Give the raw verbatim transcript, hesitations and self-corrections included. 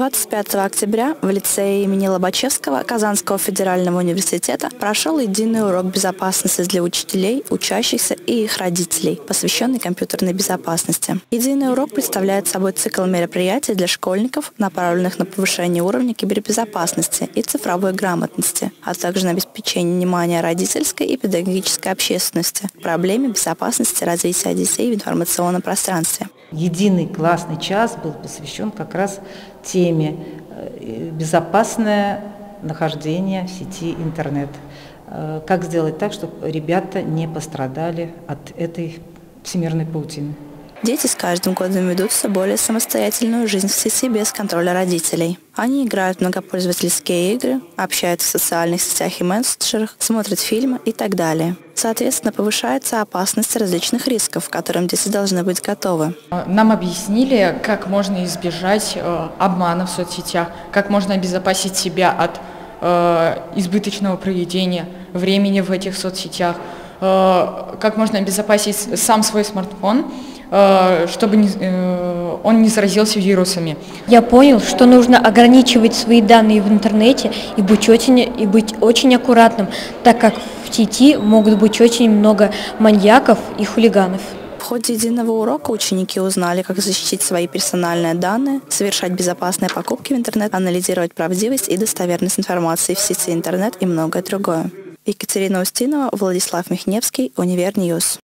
двадцать пятого октября в лицее имени Лобачевского Казанского федерального университета прошел единый урок безопасности для учителей, учащихся и их родителей, посвященный компьютерной безопасности. Единый урок представляет собой цикл мероприятий для школьников, направленных на повышение уровня кибербезопасности и цифровой грамотности, а также на обеспечение внимания родительской и педагогической общественности к проблеме безопасности развития детей в информационном пространстве. Единый классный час был посвящен как раз теме «Безопасное нахождение в сети интернет». Как сделать так, чтобы ребята не пострадали от этой всемирной паутины? Дети с каждым годом ведут все более самостоятельную жизнь в сети без контроля родителей. Они играют в многопользовательские игры, общаются в социальных сетях и мессенджерах, смотрят фильмы и так далее. Соответственно, повышается опасность различных рисков, к которым дети должны быть готовы. Нам объяснили, как можно избежать обмана в соцсетях, как можно обезопасить себя от избыточного проведения времени в этих соцсетях, как можно обезопасить сам свой смартфон, чтобы он не заразился вирусами. Я понял, что нужно ограничивать свои данные в интернете и быть очень, и быть очень аккуратным, так как в сети могут быть очень много маньяков и хулиганов. В ходе единого урока ученики узнали, как защитить свои персональные данные, совершать безопасные покупки в интернет, анализировать правдивость и достоверность информации в сети интернет и многое другое. Екатерина Устинова, Владислав Михневский, Универ Ньюс.